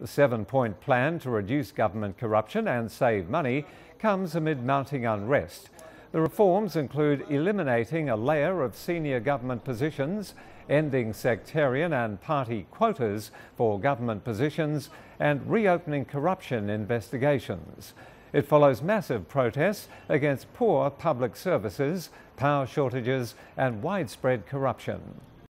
The 7-point plan to reduce government corruption and save money comes amid mounting unrest. The reforms include eliminating a layer of senior government positions, ending sectarian and party quotas for government positions, and reopening corruption investigations. It follows massive protests against poor public services, power shortages, and widespread corruption.